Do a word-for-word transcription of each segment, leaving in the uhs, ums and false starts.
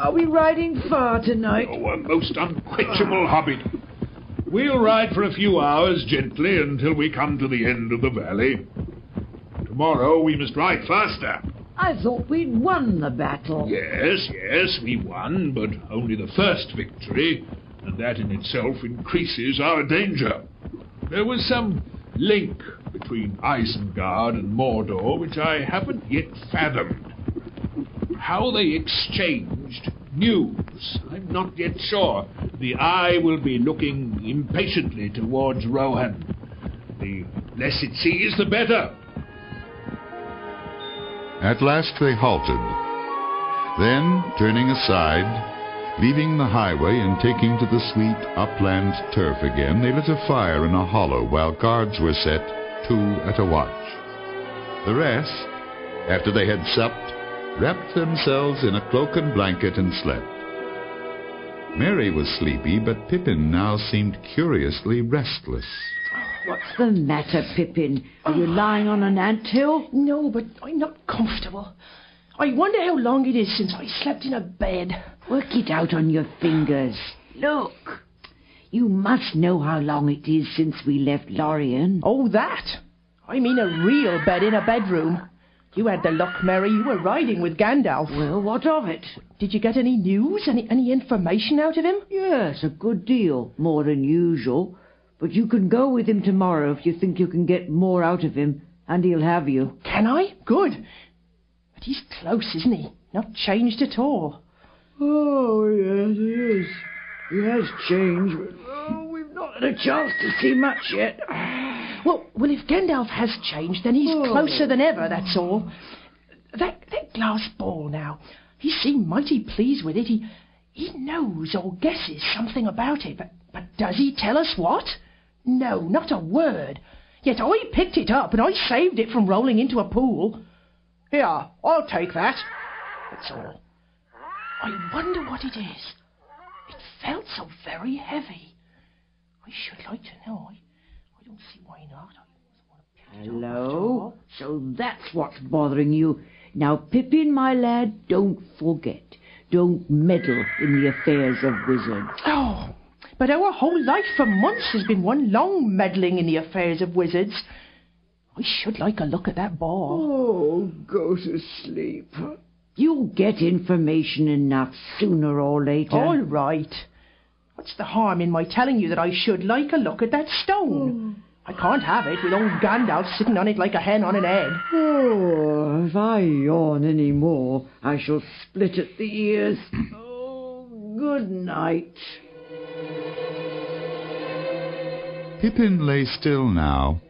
Are we riding far tonight? Oh, a most unquenchable hobbit. We'll ride for a few hours gently until we come to the end of the valley. Tomorrow we must ride faster. I thought we'd won the battle. Yes, yes, we won, but only the first victory, and that in itself increases our danger. There was some link between Isengard and Mordor which I haven't yet fathomed. How they exchanged news, I'm not yet sure. The eye will be looking impatiently towards Rohan. The less it sees, the better. At last they halted. Then, turning aside, leaving the highway and taking to the sweet upland turf again, they lit a fire in a hollow while guards were set, two at a watch. The rest, after they had supped, wrapped themselves in a cloak and blanket and slept. Merry was sleepy, but Pippin now seemed curiously restless. What's the matter, Pippin? Are you lying on an anthill? No, but I'm not comfortable. I wonder how long it is since I slept in a bed. Work it out on your fingers. Look, you must know how long it is since we left Lorien. Oh, that? I mean a real bed in a bedroom. You had the luck, Merry. You were riding with Gandalf. Well, what of it? Did you get any news? Any, any information out of him? Yes, a good deal. More than usual. But you can go with him tomorrow if you think you can get more out of him, and he'll have you. Can I? Good. But he's close, isn't he? Not changed at all. Oh, yes, he is. He has changed, but oh, we've not had a chance to see much yet. Well, well, if Gandalf has changed, then he's oh. closer than ever, that's all. That, that glass ball now, he seemed mighty pleased with it. He, he knows or guesses something about it, but, but does he tell us what? No, not a word. Yet I picked it up and I saved it from rolling into a pool. Here, I'll take that. That's all. I wonder what it is. It felt so very heavy. I should like to know. I don't see why not. I don't want to pick it up. Hello? So that's what's bothering you. Now, Pippin, my lad, don't forget. Don't meddle in the affairs of wizards. Oh, but our whole life for months has been one long meddling in the affairs of wizards. I should like a look at that ball. Oh, go to sleep. You'll get information enough sooner or later. All right. What's the harm in my telling you that I should like a look at that stone? Oh. I can't have it with old Gandalf sitting on it like a hen on an egg. Oh, if I yawn any more, I shall split at the ears. Oh, good night. Pippin lay still now,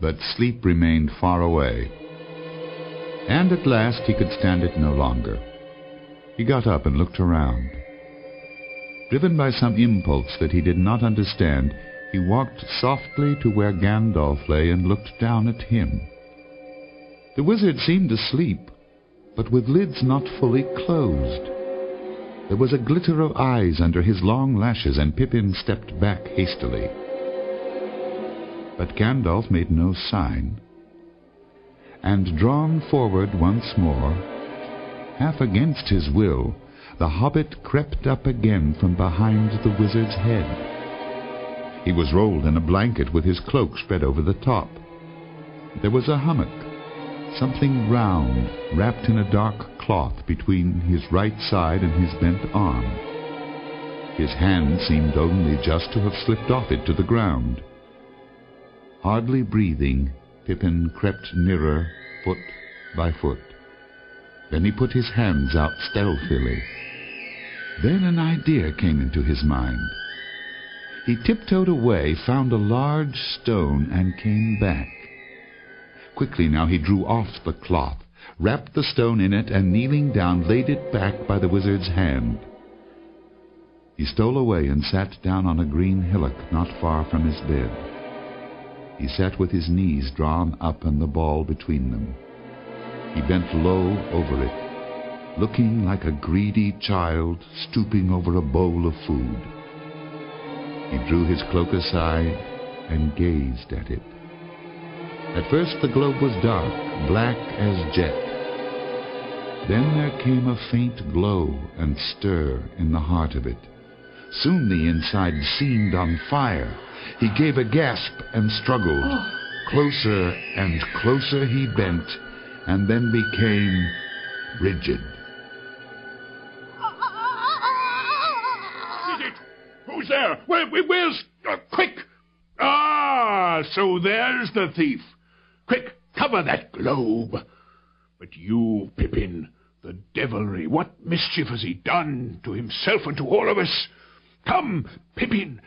but sleep remained far away. And at last he could stand it no longer. He got up and looked around. Driven by some impulse that he did not understand, he walked softly to where Gandalf lay and looked down at him. The wizard seemed asleep, but with lids not fully closed. There was a glitter of eyes under his long lashes, and Pippin stepped back hastily. But Gandalf made no sign, and drawn forward once more, half against his will, the hobbit crept up again from behind the wizard's head. He was rolled in a blanket with his cloak spread over the top. There was a hummock, something round, wrapped in a dark cloth between his right side and his bent arm. His hand seemed only just to have slipped off it to the ground. Hardly breathing, Pippin crept nearer, foot by foot. Then he put his hands out stealthily. Then an idea came into his mind. He tiptoed away, found a large stone, and came back. Quickly now he drew off the cloth, wrapped the stone in it, and kneeling down, laid it back by the wizard's hand. He stole away and sat down on a green hillock not far from his bed. He sat with his knees drawn up and the ball between them. He bent low over it, looking like a greedy child stooping over a bowl of food. He drew his cloak aside and gazed at it. At first the globe was dark, black as jet. Then there came a faint glow and stir in the heart of it. Soon the inside seemed on fire. He gave a gasp and struggled. Closer and closer he bent, and then became rigid. Did it? Who's there? Where, where's... Uh, quick! Ah, so there's the thief. Quick, cover that globe. But you, Pippin, the devilry, what mischief has he done to himself and to all of us? Come, Pippin,